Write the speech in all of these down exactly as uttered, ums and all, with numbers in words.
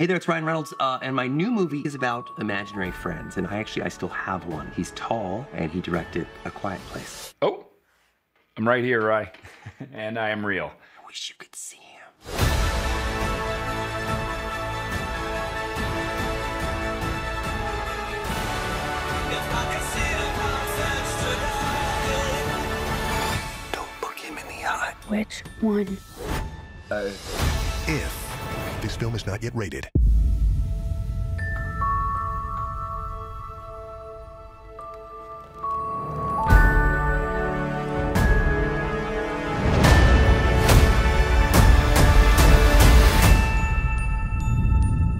Hey there, it's Ryan Reynolds, uh, and my new movie is about imaginary friends, and I actually, I still have one. He's tall, and he directed A Quiet Place. Oh, I'm right here, Ryan, and I am real. I wish you could see him. Don't look him in the eye. Which one? Uh, if. This film is not yet rated.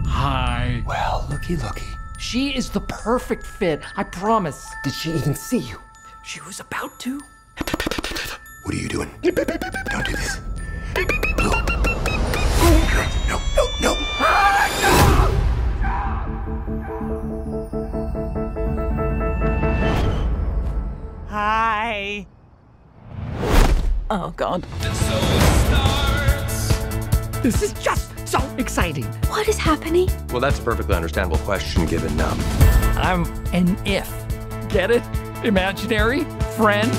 Hi. Well, looky, looky. She is the perfect fit, I promise. Did she even see you? She was about to. What are you doing? Don't do this. No, no, no. Hi. Oh, God. And so it starts. This is just so exciting. What is happening? Well, that's a perfectly understandable question given, um... I'm an if. Get it? Imaginary friend.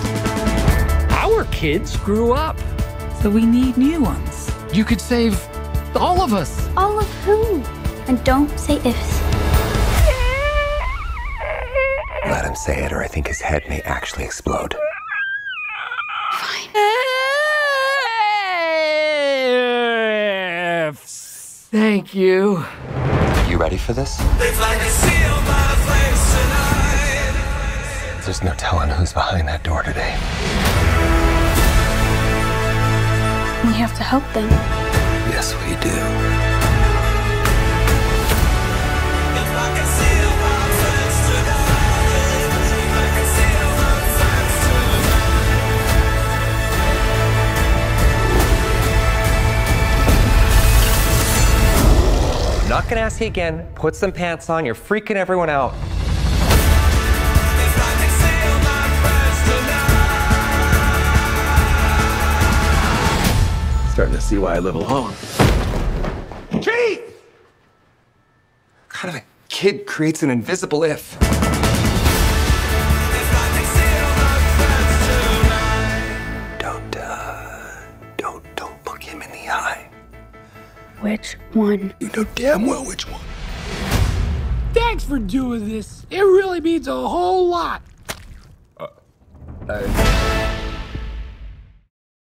Our kids grew up. So we need new ones. You could save... all of us. All of who? And don't say ifs. Let him say it, or I think his head may actually explode. Fine. Ifs. Thank you. You ready for this? It's like a seal by the place tonight. There's no telling who's behind that door today. We have to help them. Yes, we do. I'm not gonna ask you again. Put some pants on. You're freaking everyone out. Starting to see why I live alone. Chief! Kind of a kid creates an invisible if. Don't, uh, don't, don't look him in the eye. Which one? You know damn well which one. Thanks for doing this. It really means a whole lot. Uh, I...